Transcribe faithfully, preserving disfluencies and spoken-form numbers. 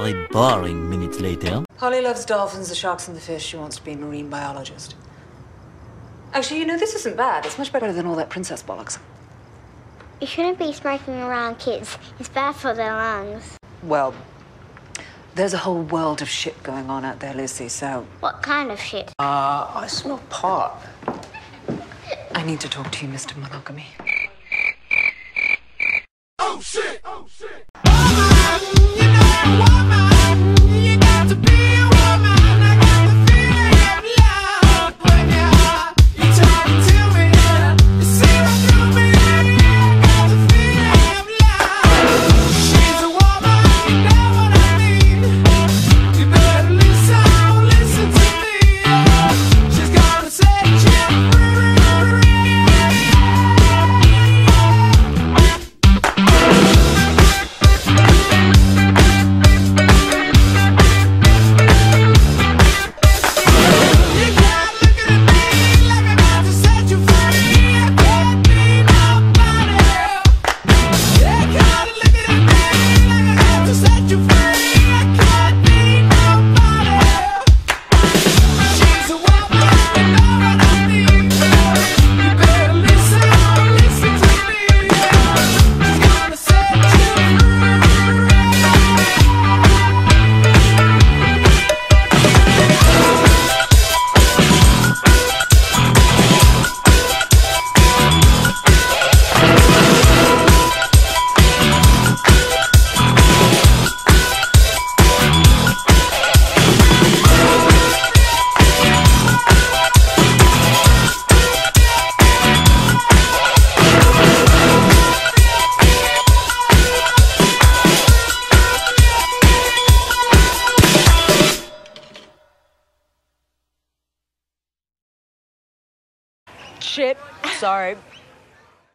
very boring minutes later. Polly loves dolphins, the sharks, and the fish. She wants to be a marine biologist. Actually, you know, this isn't bad. It's much better than all that princess bollocks. You shouldn't be smoking around kids. It's bad for their lungs. Well, there's a whole world of shit going on out there, Lucy, so... What kind of shit? Uh, I smell pot. I need to talk to you, Mister Monogamy. Oh, shit! Oh, shit! Shit. Sorry.